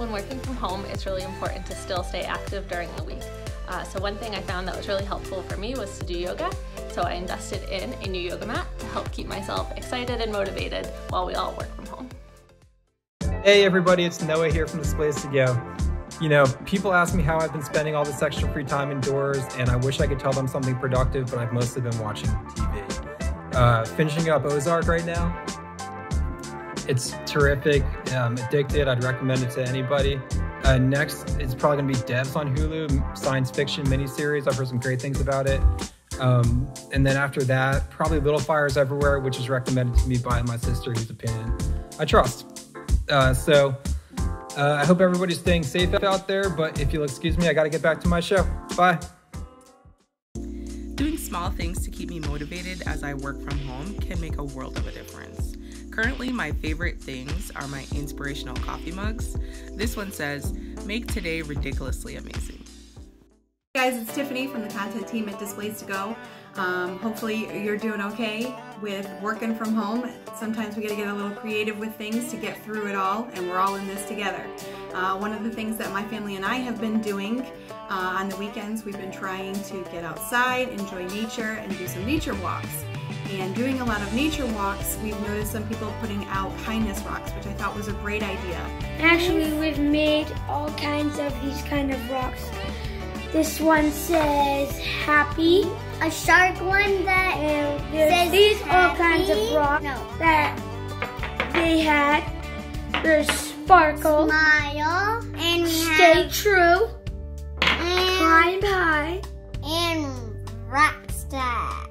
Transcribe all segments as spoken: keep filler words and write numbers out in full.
when working from home, it's really important to still stay active during the week. Uh, so one thing I found that was really helpful for me was to do yoga. So I invested in a new yoga mat to help keep myself excited and motivated while we all work from home. Hey everybody, it's Noah here from Displays to go. You know, people ask me how I've been spending all this extra free time indoors, and I wish I could tell them something productive, but I've mostly been watching T V. Uh, finishing up Ozark right now. It's terrific. I'm addicted. I'd recommend it to anybody. Uh, next is probably going to be Devs on Hulu, science fiction miniseries. I've heard some great things about it. Um, and then after that, probably Little Fires Everywhere, which is recommended to me by my sister, whose opinion I trust. Uh, so uh, I hope everybody's staying safe out there, but if you'll excuse me, I got to get back to my show. Bye. Doing small things to keep me motivated as I work from home can make a world of a difference. Currently, my favorite things are my inspirational coffee mugs. This one says, "Make today ridiculously amazing." Hey guys, it's Tiffany from the content team at Displays to go. Um, hopefully you're doing okay with working from home. Sometimes we gotta get a little creative with things to get through it all, and we're all in this together. Uh, one of the things that my family and I have been doing uh, on the weekends, we've been trying to get outside, enjoy nature, and do some nature walks. And doing a lot of nature walks, we've noticed some people putting out kindness rocks, which I thought was a great idea. Actually, we've made all kinds of these kind of rocks. This one says happy. A shark one that and says these happy. All kinds of rocks no. that they had. There's sparkle. Smile. And we stay have true. And climb high. And rock star.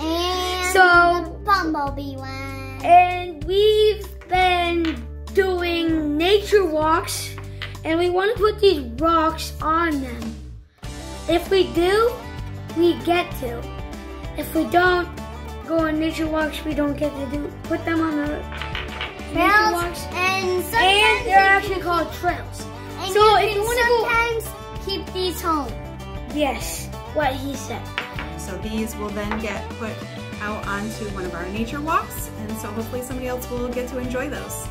And so, bumblebee one. And we've been doing nature walks, and we want to put these rocks on them. If we do, we get to. If we don't go on nature walks, we don't get to do put them on the trails walks. And, and they're actually called trails. And so you if you want to sometimes go, keep these home. Yes, what he said. So these will then get put out onto one of our nature walks, and so hopefully somebody else will get to enjoy those.